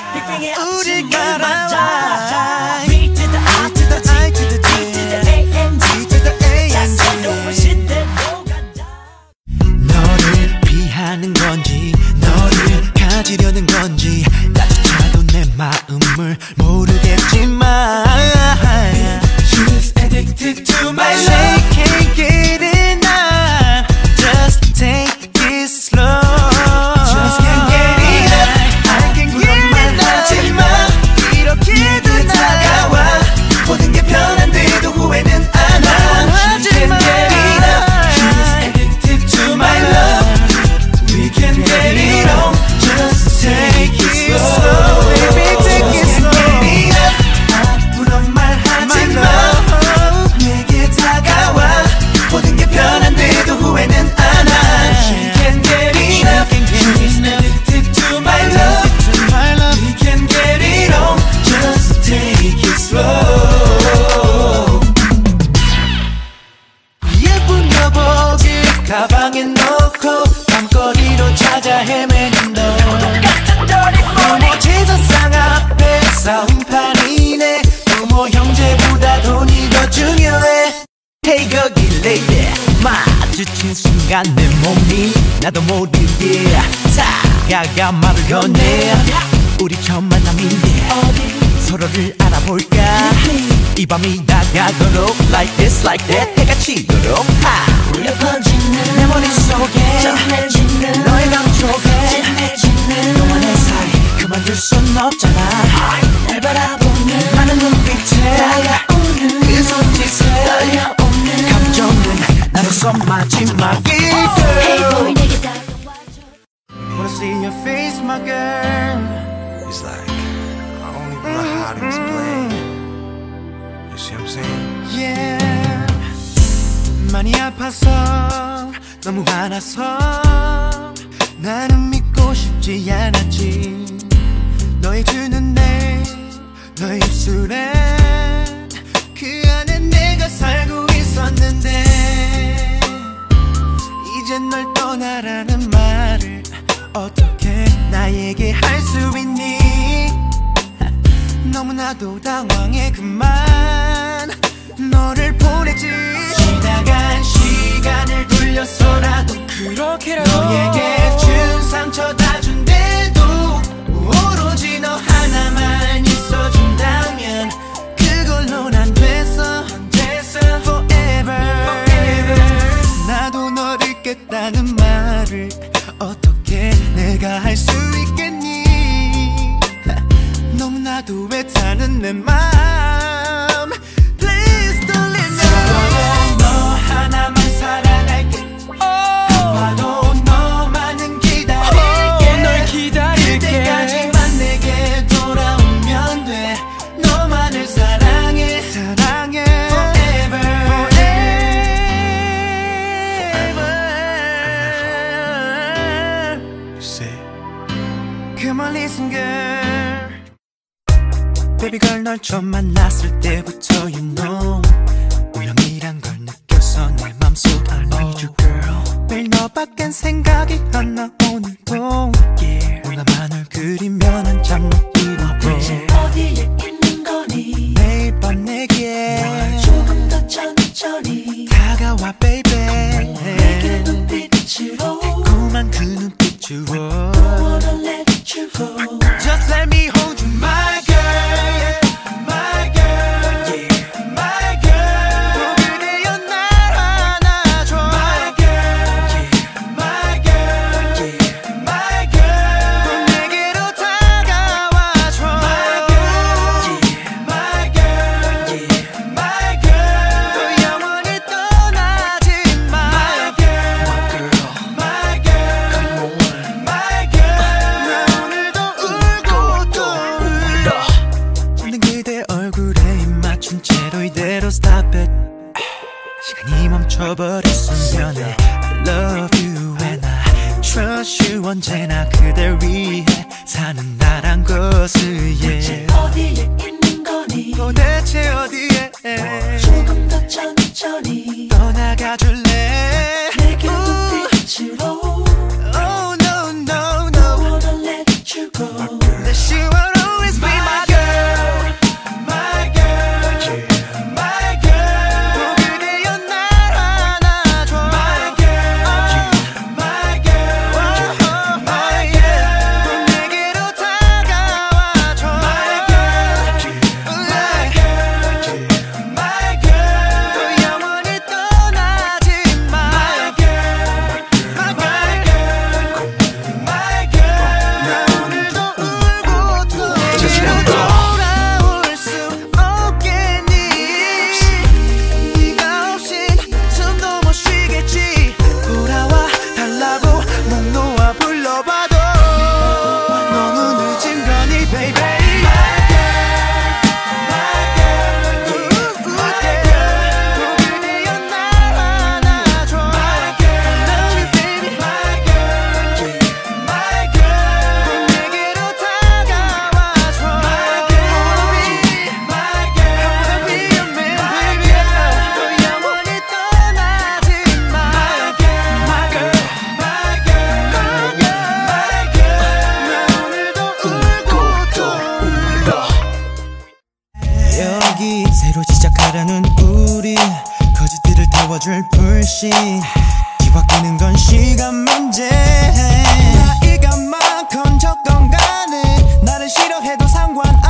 우리 가라 B to the I to the I to the G to the A-N-G to the A-N-G 너를 피하는 건지 너를 가지려는 건지 나조차도 내 마음을 모르겠지만 She's addicted to my love She can't get enough Just take it slow 가방에 넣고 밤거리로 찾아 헤매는 너 부모 제사상 앞에 싸움판이네 부모 형제보다 돈이 더 중요해 태극일래 마주친 순간 내 몸이 나도 모르게 다가가 말을 건네 우리 처음 만남인데 서로를 알아볼까 이 밤이 다가도록 like this like that 해가 지도록 울려 퍼지는 내 머릿속에 전해지는 너의 감촉에 진해지는 동안의 사이 그만둘 순 없잖아 날 바라보는 많은 눈빛에 다가오는 그 손짓에 떨려오는 감정은 나로서 마지막일 girl Wanna see your face my girl It's like I only know how to explain You see what I'm saying? Yeah 많이 아파서 너무 화나서 나는 믿고 싶지 않았지 너의 주는 내 너의 입술에 그 안에 내가 살고 있었는데 이제 널 떠나라는 말을 어떻게 나에게 할 수 있니 너무나도 당황해 그만 너를 보내지 지나간 시간을 돌려서라도 그렇게라도 너에게 준 상처 다 준대도 오로지 너 하나만 있어준다면 그걸로 난 됐어 forever 나도 너를 잊겠다는 말을 어떻게 내가 할 수 있겠니 너무나도 애타는 내 맘 Please don't let me 서로 너 하나만 사랑할게 아파도 너만은 기다릴게 널 기다릴게 그때까지만 내게 돌아오면 돼 너만을 사랑해 Forever Forever You say Come on listen girl Baby girl 널 처음 만났을 때부터 you know 우연이란 걸 느꼈어 내 맘속 I need you girl 매일 너밖엔 생각이 안 나 오늘도 오늘만을 그리면 한참 못 이루고 어디에 있는 거니 매일 밤 내게 날 조금 더 천천히 다가와 baby 내게 눈빛으로 달콤한 그 눈빛으로 I wanna let you go Just let me hold you my girl 시간이 멈춰버렸으면 해 I love you and I trust you 언제나 그댈 위해 사는 나란 것을 yeah. 어디에 있는 거니 도대체 어디에 조금 더 천천히 떠나가줄래 내게 눈빛으로 Oh no no no I wanna let you go 내 시원한 시작하라는 우리 거짓들을 태워줄 불신 기억되는 건 시간 문제 나이가 많건 적건 간에 나를 싫어해도 상관